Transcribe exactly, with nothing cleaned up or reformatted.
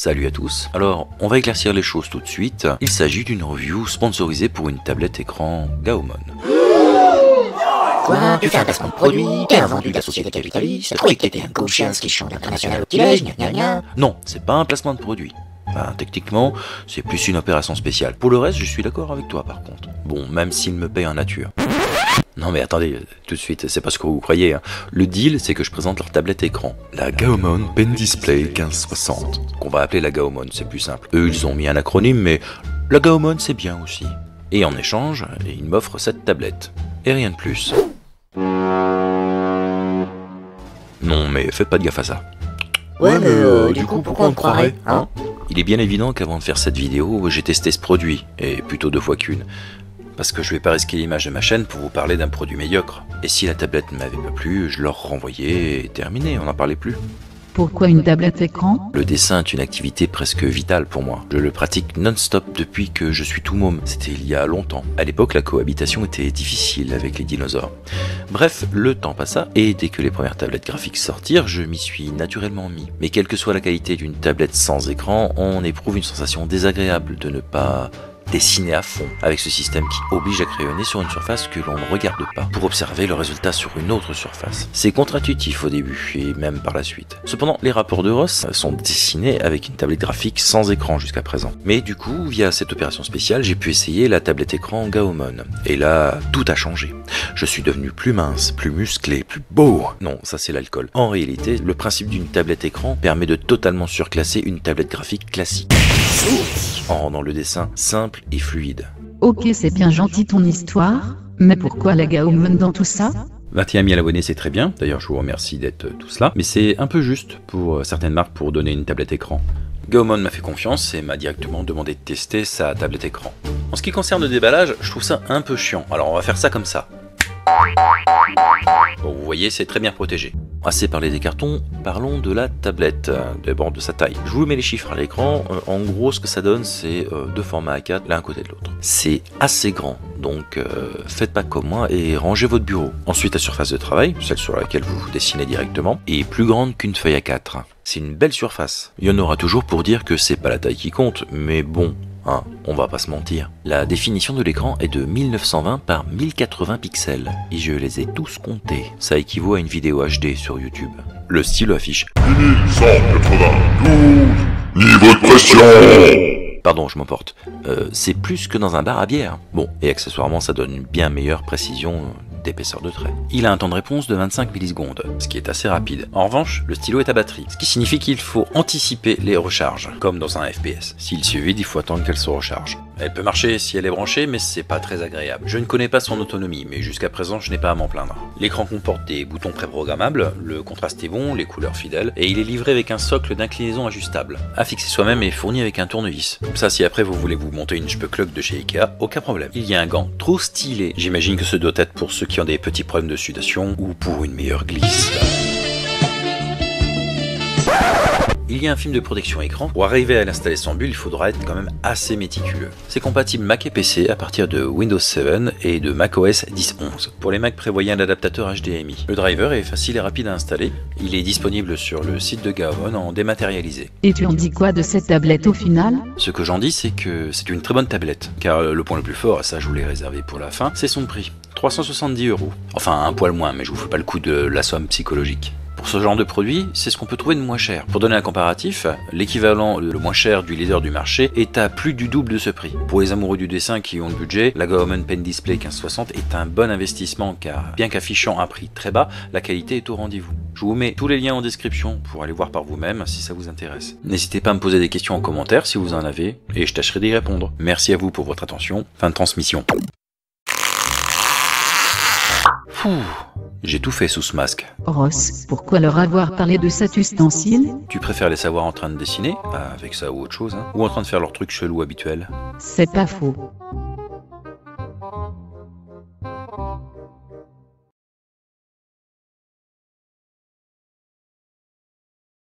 Salut à tous, alors on va éclaircir les choses tout de suite, il s'agit d'une review sponsorisée pour une tablette écran Gaomon. Quoi? Tu fais un placement de produit, t'es un vendu de la société capitaliste, tu croyais que t'étais un gaucher inscrichant l'international au petit-déj, gna gna gna. Non, c'est pas un placement de produit. Ben, techniquement, c'est plus une opération spéciale. Pour le reste, je suis d'accord avec toi par contre. Bon, même s'il me paye en nature. Non mais attendez, tout de suite, c'est pas ce que vous croyez, hein. Le deal, c'est que je présente leur tablette écran. La Gaomon Pen Display quinze soixante, qu'on va appeler la Gaomon, c'est plus simple. Eux, ils ont mis un acronyme, mais la Gaomon, c'est bien aussi. Et en échange, ils m'offrent cette tablette. Et rien de plus. Non mais faites pas de gaffe à ça. Ouais mais euh, du coup, pourquoi on te croirait, hein? Il est bien évident qu'avant de faire cette vidéo, j'ai testé ce produit, et plutôt deux fois qu'une. Parce que je vais pas risquer l'image de ma chaîne pour vous parler d'un produit médiocre. Et si la tablette ne m'avait pas plu, je leur renvoyais et terminé, on n'en parlait plus. Pourquoi une tablette écran? Le dessin est une activité presque vitale pour moi. Je le pratique non-stop depuis que je suis tout môme, c'était il y a longtemps. À l'époque, la cohabitation était difficile avec les dinosaures. Bref, le temps passa, et dès que les premières tablettes graphiques sortirent, je m'y suis naturellement mis. Mais quelle que soit la qualité d'une tablette sans écran, on éprouve une sensation désagréable de ne pas dessiner à fond, avec ce système qui oblige à crayonner sur une surface que l'on ne regarde pas, pour observer le résultat sur une autre surface. C'est contre-intuitif au début, et même par la suite. Cependant, les rapports de Ross sont dessinés avec une tablette graphique sans écran jusqu'à présent. Mais du coup, via cette opération spéciale, j'ai pu essayer la tablette écran Gaomon. Et là, tout a changé. Je suis devenu plus mince, plus musclé, plus beau. Non, ça c'est l'alcool. En réalité, le principe d'une tablette écran permet de totalement surclasser une tablette graphique classique. En rendant le dessin simple et fluide. Ok, c'est bien gentil ton histoire, mais pourquoi la Gaomon dans tout ça? vingt et un mille abonnés, c'est très bien, d'ailleurs je vous remercie d'être tous là, mais c'est un peu juste pour certaines marques pour donner une tablette écran. Gaomon m'a fait confiance et m'a directement demandé de tester sa tablette écran. En ce qui concerne le déballage, je trouve ça un peu chiant, alors on va faire ça comme ça. Bon, vous voyez, c'est très bien protégé. Assez parlé des cartons, parlons de la tablette, d'abord de sa taille. Je vous mets les chiffres à l'écran, euh, en gros ce que ça donne c'est euh, deux formats A quatre, l'un à côté de l'autre. C'est assez grand, donc euh, faites pas comme moi et rangez votre bureau. Ensuite la surface de travail, celle sur laquelle vous vous dessinez directement, est plus grande qu'une feuille A quatre. C'est une belle surface. Il y en aura toujours pour dire que c'est pas la taille qui compte, mais bon... Hein, on va pas se mentir. La définition de l'écran est de mille neuf cent vingt par mille quatre-vingts pixels, et je les ai tous comptés. Ça équivaut à une vidéo H D sur YouTube. Le stylo affiche mille cent quatre-vingt-douze niveau de pression. Pardon, je m'emporte. Euh, c'est plus que dans un bar à bière. Bon, et accessoirement, ça donne une bien meilleure précision d'épaisseur de trait. Il a un temps de réponse de vingt-cinq millisecondes, ce qui est assez rapide. En revanche, le stylo est à batterie, ce qui signifie qu'il faut anticiper les recharges, comme dans un F P S. S'il se vide, il faut attendre qu'elle se recharge. Elle peut marcher si elle est branchée, mais c'est pas très agréable. Je ne connais pas son autonomie, mais jusqu'à présent, je n'ai pas à m'en plaindre. L'écran comporte des boutons préprogrammables, le contraste est bon, les couleurs fidèles, et il est livré avec un socle d'inclinaison ajustable, à fixer soi-même et fourni avec un tournevis. Comme ça, si après vous voulez vous monter une chpeucloque de chez Ikea, aucun problème. Il y a un gant trop stylé, j'imagine que ce doit être pour ceux qui ont des petits problèmes de sudation ou pour une meilleure glisse. Il y a un film de protection écran, pour arriver à l'installer sans bulle, il faudra être quand même assez méticuleux. C'est compatible Mac et P C à partir de Windows sept et de macOS dix point onze. Pour les Mac, prévoyez un adaptateur H D M I. Le driver est facile et rapide à installer, il est disponible sur le site de Gaomon en dématérialisé. Et tu en dis quoi de cette tablette au final? Ce que j'en dis, c'est que c'est une très bonne tablette, car le point le plus fort, ça je vous l'ai réservé pour la fin, c'est son prix, trois cent soixante-dix euros. Enfin un poil moins, mais je vous fais pas le coup de la somme psychologique. Pour ce genre de produit, c'est ce qu'on peut trouver de moins cher. Pour donner un comparatif, l'équivalent le moins cher du leader du marché est à plus du double de ce prix. Pour les amoureux du dessin qui ont le budget, la Gaomon Pen Display quinze soixante est un bon investissement car, bien qu'affichant un prix très bas, la qualité est au rendez-vous. Je vous mets tous les liens en description pour aller voir par vous-même si ça vous intéresse. N'hésitez pas à me poser des questions en commentaire si vous en avez et je tâcherai d'y répondre. Merci à vous pour votre attention. Fin de transmission. Fouh. J'ai tout fait sous ce masque. Ross, pourquoi leur avoir parlé de cet ustensile? Tu préfères les savoir en train de dessiner, avec ça ou autre chose, hein, ou en train de faire leur truc chelou habituel? C'est pas faux.